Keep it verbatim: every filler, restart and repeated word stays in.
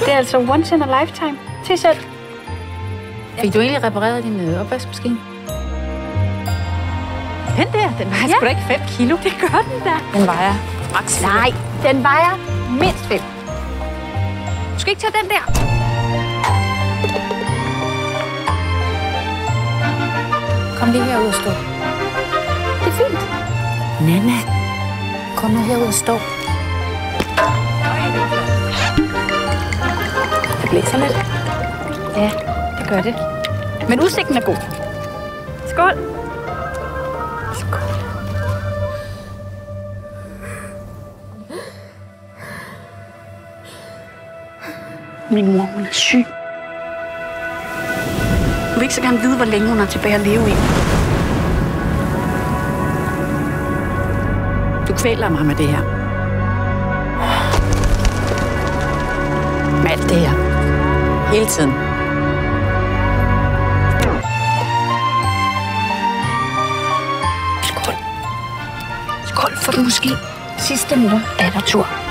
Det er altså once in a lifetime. T-shirt. Fik du egentlig repareret din øh, opvaskemaskine? Den der, den vejer ja. sgu da ikke fem kilo. Det gør den der. Den vejer maks. Nej, den vejer mindst fem. Du skal ikke tage den der. Kom lige herud og stå. Det er fint. Nanna, kom nu herud og stå. Det blæser lidt. Ja, det gør det. Men udsigten er god. Skål. Skål. Min mor, hun er syg. Hun vil ikke så gerne vide, hvor længe hun er tilbage at leve i. Du kvæler mig med det her. Med alt det her. Hele tiden. Skål. Skål for den måske sidste mor dattertur.